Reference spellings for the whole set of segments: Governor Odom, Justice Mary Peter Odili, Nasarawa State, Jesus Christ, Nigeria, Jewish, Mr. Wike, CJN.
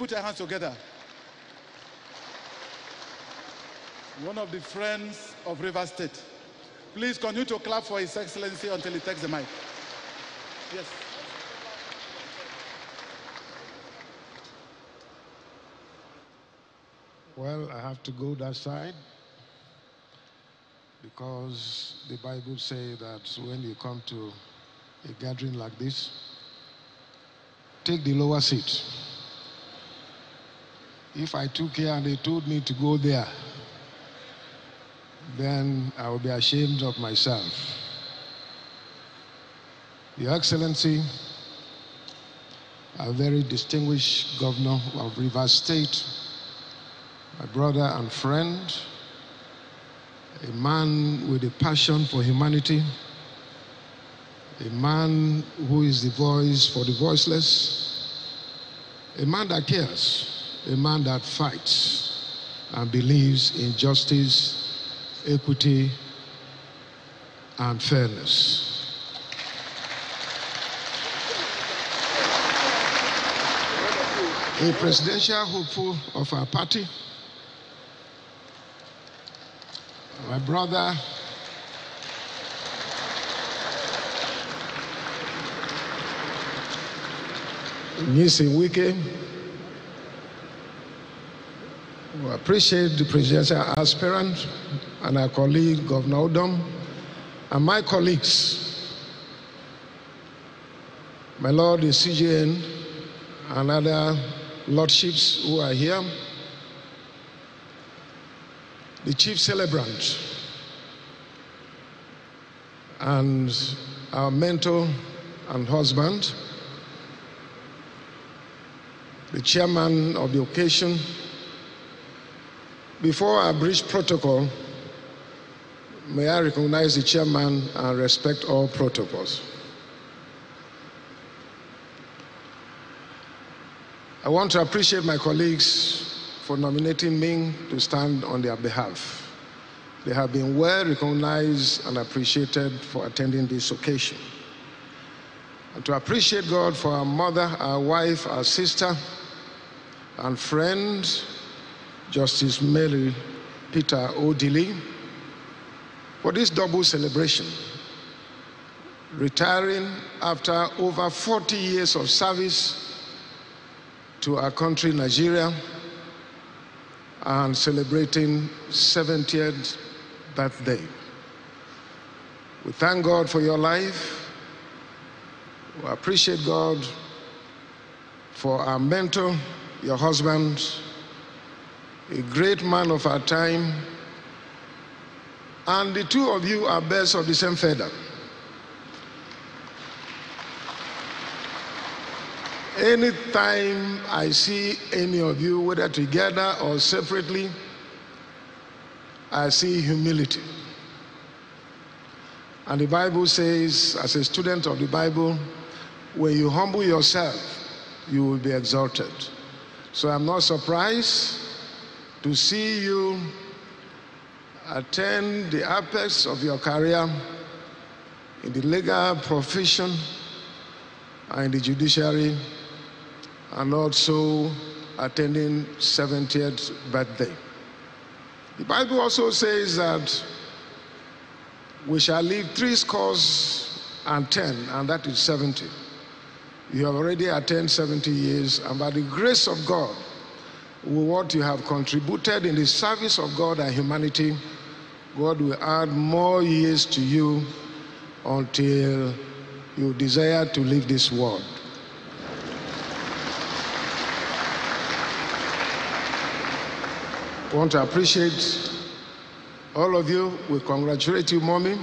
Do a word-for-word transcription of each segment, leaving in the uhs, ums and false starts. put our hands together. One of the friends of Rivers State. Please continue to clap for His Excellency until he takes the mic. Yes. Well, I have to go that side because the Bible says that when you come to a gathering like this, take the lower seat. If I took here and they told me to go there, then I will be ashamed of myself. Your Excellency, a very distinguished governor of Rivers State, my brother and friend, a man with a passion for humanity, a man who is the voice for the voiceless, a man that cares, a man that fights and believes in justice, equity, and fairness. A presidential hopeful of our party, my brother, Mister Wike, we appreciate the presidential aspirant and our colleague, Governor Odom, and my colleagues, my Lord, the C J N, and other lordships who are here, the chief celebrant, and our mentor and husband, the chairman of the occasion. Before I breach protocol, may I recognize the chairman and respect all protocols. I want to appreciate my colleagues for nominating me to stand on their behalf. They have been well recognized and appreciated for attending this occasion. And to appreciate God for our mother, our wife, our sister, and friend, Justice Mary Peter Odili, for this double celebration, retiring after over forty years of service to our country, Nigeria, and celebrating seventieth birthday. We thank God for your life. We appreciate God for our mentor, your husband, a great man of our time, and the two of you are birds of the same feather. Anytime I see any of you, whether together or separately, I see humility. And the Bible says, as a student of the Bible, when you humble yourself, you will be exalted. So I'm not surprised to see you attend the apex of your career in the legal profession and in the judiciary, and also attending seventieth birthday. The Bible also says that we shall live three scores and ten, and that is seventy. You have already attained seventy years, and by the grace of God, what you have contributed in the service of God and humanity, God will add more years to you until you desire to leave this world. I want to appreciate all of you. We congratulate you, Mommy,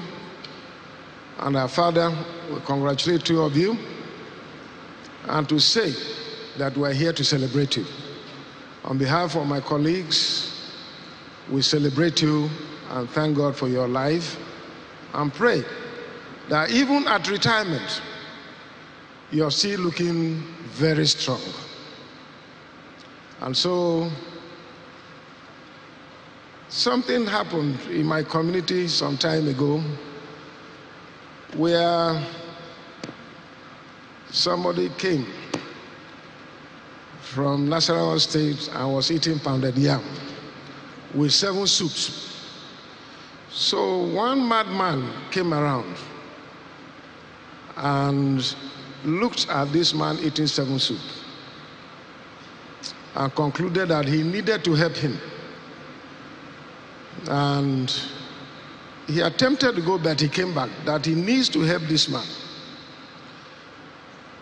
and our father. We congratulate two of you, and to say that we're here to celebrate you. On behalf of my colleagues, we celebrate you and thank God for your life, and pray that even at retirement, you're still looking very strong. And so, something happened in my community some time ago where somebody came from Nasarawa State and was eating pounded yam with seven soups. So one madman came around and looked at this man eating seven soup and concluded that he needed to help him. And he attempted to go, but he came back, that he needs to help this man.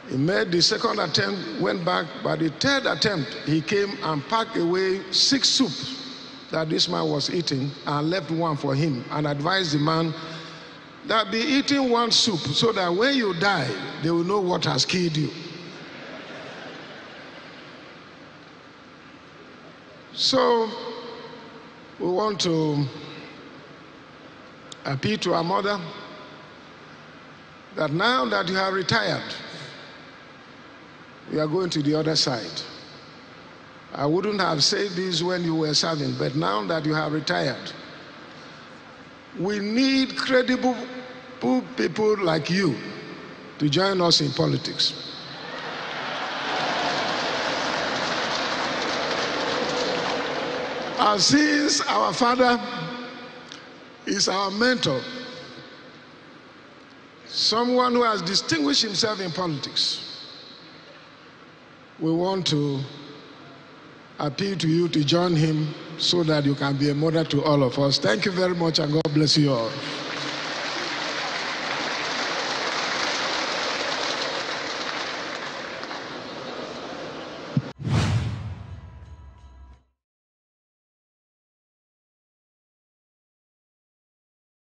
He made the second attempt, went back, but the third attempt, he came and packed away six soups that this man was eating and left one for him and advised the man that be eating one soup so that when you die, they will know what has killed you. So we want to appeal to our mother that now that you have retired, you are going to the other side. I wouldn't have said this when you were serving, but now that you have retired, we need credible people like you to join us in politics. And since our father is our mentor, someone who has distinguished himself in politics, we want to appeal to you to join him so that you can be a mother to all of us. Thank you very much, and God bless you all.